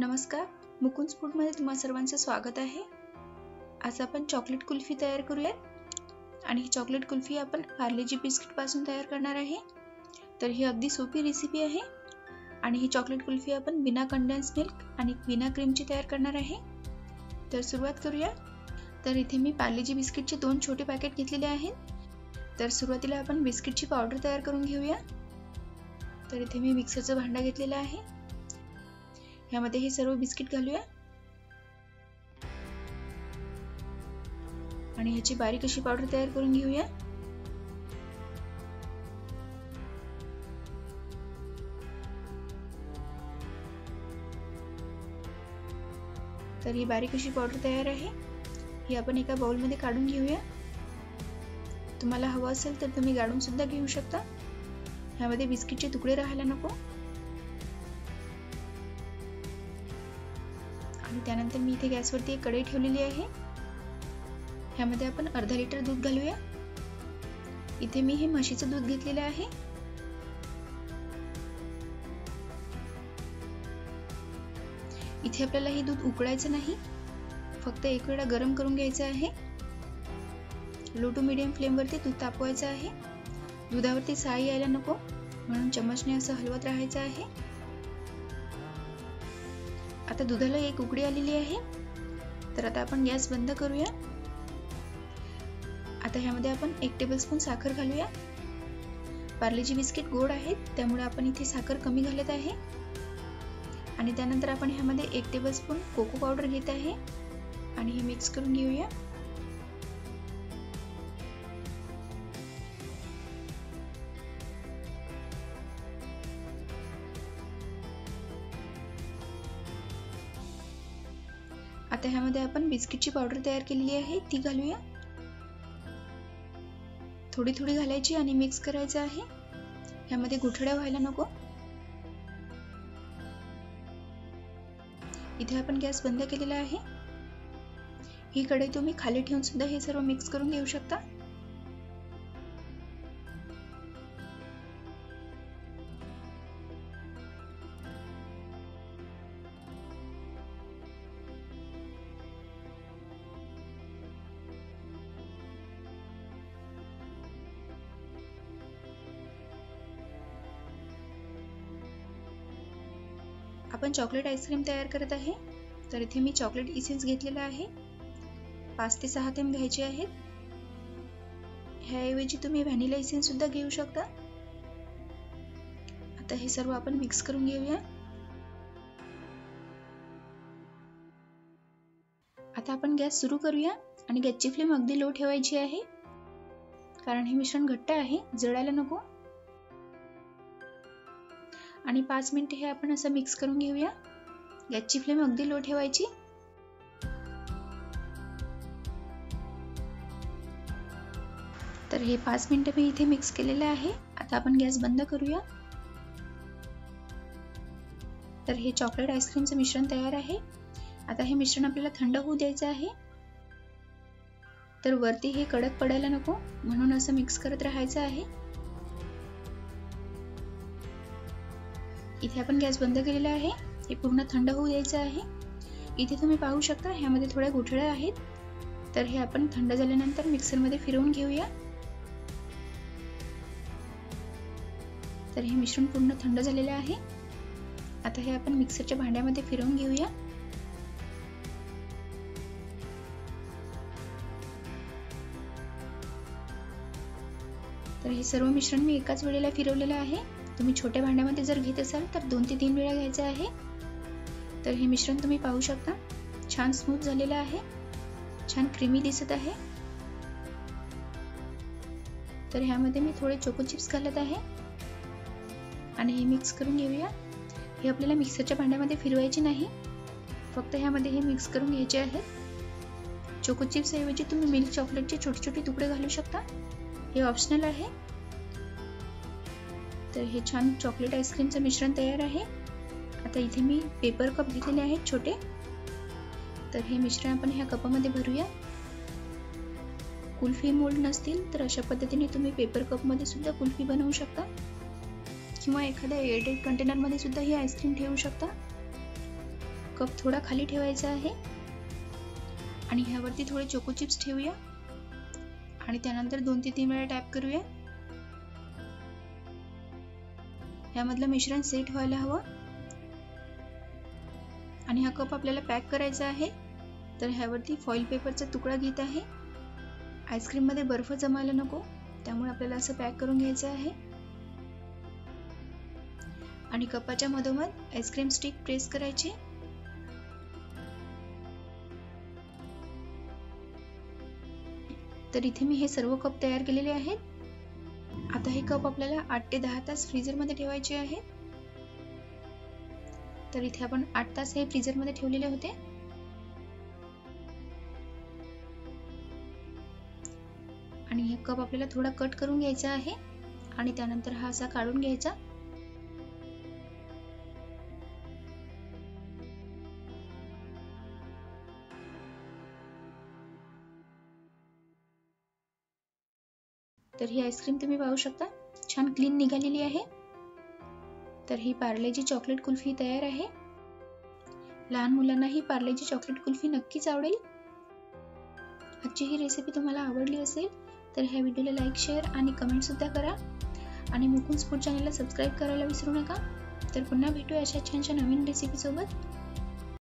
नमस्कार, मुकुंद फूड मध्ये तुम्हा सर्वांचं स्वागत आहे। आज आपण चॉकलेट कुल्फी तयार करूयात आणि ही चॉकलेट कुल्फी आपण पार्ले-जी बिस्किट पासून तयार करणार आहे। तर ही अगदी सोपी रेसिपी आहे आणि ही चॉकलेट कुल्फी आपण बिना कंडेन्स मिल्क आणि बिना क्रीमची तयार करणार आहे। तर सुरुवात करूया। तर इथे मी पार्ले-जी बिस्किटचे दोन छोटे पॅकेट घेतलेले आहेत। तर सुरुवातीला आपण बिस्किटची पावडर तयार करून घेऊया। तर इथे मी मिक्सरचं भांडा घेतलेला आहे, यामध्ये हे सर्व बिस्किट घालूया आणि ह्याची बारीक अशी पावडर तयार करून घेऊया। तर ही बारीक अशी पावडर तयार आहे, ही आपण एका बाउल मध्ये काढून घेऊया। तुम्हाला हवं असेल तर तुम्ही गाळून सुद्धा घेऊ शकता, यामध्ये बिस्किटचे तुकडे राहायला नको। त्यानंतर मी इथे गॅसवरती एक कढई ठेवलेली आहे, यामध्ये आपण अर्धा लिटर दूध घालूया। इथे मी हे म्हशीचं दूध घेतलेलं आहे। इथे आपल्याला हे दूध उकळायचं नाही, फक्त एक वेळा गरम करून घ्यायचं आहे। लो टू मीडियम फ्लेमवरती दूध तापवायचं आहे। दुधावरती साय यायला नको म्हणून चमचने असं हलवत राहायचं आहे। आता दुधाला एक उकळी आलेली आहे, तर आता आपण गॅस बंद करूया। आता ह्यामध्ये आपण एक टेबलस्पून साखर घालूया। पार्ले-जी बिस्किट गोड आहेत त्यामुळे आपण इथे साखर कमी घालत आहे। आणि त्यानंतर आपण ह्यामध्ये एक टेबलस्पून कोको पावडर घेत आहे आणि हे मिक्स करून घेऊया। आता ह्यामध्ये आपण बिस्किटची पावडर तयार केलेली आहे ती घालूया। थोडी थोडी घालायची आणि मिक्स करायचं आहे, ह्यामध्ये गुठळ्या व्हायला नको। इथे आपण गॅस बंद केलेला आहे। ही कढई तुम्ही खाली ठेवून सुद्धा हे सर्व मिक्स करून घेऊ शकता। आपण चॉकलेट आईस्क्रीम तयार करत आहे, तर इथे मी चॉकलेट इसेन्स घेतलेला आहे। 5 ते 6 थेंब घ्यायचे आहेत, ह्याऐवजी तुम्ही व्हॅनिला इसेन्स सुद्धा घेऊ शकता। आता हे सर्व आपण मिक्स करून घेऊया। आता आपण गॅस सुरू करूया आणि गॅसची फ्लेम अगदी लो ठेवायची आहे, कारण हे मिश्रण घट्ट आहे, जळायला नको। आणि 5 मिनिटे हे आपण असं मिक्स करून घेऊया। गॅसची फ्लेम अगदी लो ठेवायची। तर हे 5 मिनिटे मी इथे मिक्स केलेले आहे। आता आपण गॅस बंद करूया। तर हे चॉकलेट आईस्क्रीमचं मिश्रण तयार आहे। आता हे मिश्रण आपल्याला थंड होऊ द्यायचं आहे, तर वरती हे कडक पडायला नको म्हणून असं मिक्स करत राहायचं आहे। इथे आपण गॅस बंद केलेला आहे, हे पूर्ण थंड होऊ द्यायचं आहे। इथे तुम्ही पाहू शकता ह्यामध्ये थोड्या गुठळ्या आहेत, तर हे आपण थंड झाल्यानंतर मिक्सरमध्ये फिरवून घेऊया। तर हे मिश्रण पूर्ण थंड झालेले आहे। आता हे आपण मिक्सरच्या भांड्यामध्ये फिरवून घेऊया। तर हे सर्व मिश्रण मी एकाच वेळेला फिरवलेलं आहे। तुम्ही छोट्या भांड्यामध्ये जर घेत असाल तर 2 ते 3 वेळा घ्यायचं आहे। तर हे मिश्रण तुम्ही पाहू शकता छान स्मूथ झालेलं आहे, छान क्रीमी दिसत आहे। तर ह्यामध्ये मी थोडे चोको चिप्स घालत आहे आणि हे मिक्स करून घेऊया। हे आपल्याला मिक्सरच्या भांड्यामध्ये फिरवायचे नाही, फक्त ह्यामध्ये हे मिक्स करून घ्यायचे आहेत। चोको चिप्स ऐवजी तुम्ही मिल्क चॉकलेटचे छोटे छोटे तुकडे घालू शकता, हे ऑप्शनल आहे। तर हे छान चॉकलेट आईस्क्रीमचं मिश्रण तयार आहे। आता इथे मी पेपर कप घेतलेले आहेत छोटे, तर हे मिश्रण आपण ह्या कपामध्ये भरूया। कुल्फी मोल्ड नसतील तर अशा पद्धतीने तुम्ही पेपर कपमध्ये सुद्धा कुल्फी बनवू शकता, किंवा एखाद्या एअरटाइट कंटेनरमध्ये सुद्धा ही आईस्क्रीम ठेवू शकता। कप थोडा खाली ठेवायचा आहे आणि ह्यावरती थोडे चोको चिप्स ठेवूया आणि त्यानंतर 2 ते 3 वेळा टॅप करूया। यामधलं मिश्रण सेट व्हायला हवं आणि हा कप आपल्याला पॅक करायचा आहे। तर ह्यावरती फॉइल पेपरचा तुकडा घेत आहे। आईस्क्रीम मध्ये बर्फ जमायला नको त्यामुळे आपल्याला असं पॅक करून घ्यायचं आहे आणि कपाच्या मधोमध आईस्क्रीम स्टिक प्रेस करायची। तर इथे मी हे सर्व कप तयार केलेले आहेत। आता हे कप आपल्याला 8 ते 10 तास फ्रीजर मध्ये ठेवायचे आहे। तर इथे आपण 8 तास हे फ्रीजर मध्ये ठेवलेले होते। आणि हे कप आपल्याला थोड़ा कट करून घ्यायचा आहे आणि त्यानंतर हा असा काढून घ्यायचा। तर ही आईस्क्रीम तुम्ही पाहू शकता छान क्लीन निघालेली आहे। तर ही पार्ले-जी चॉकलेट कुल्फी तयार आहे। लहान मुलांना ही पार्ले-जी चॉकलेट कुल्फी नक्कीच आवडेल। आजची ही रेसिपी तुम्हाला आवडली असेल तर ह्या व्हिडिओला लाईक, शेअर आणि कमेंट सुद्धा करा आणि मुकुंद फूड चॅनलला सबस्क्राइब करायला विसरू नका। तर पुन्हा भेटूया अशा छानशा नवीन रेसिपी सोबत।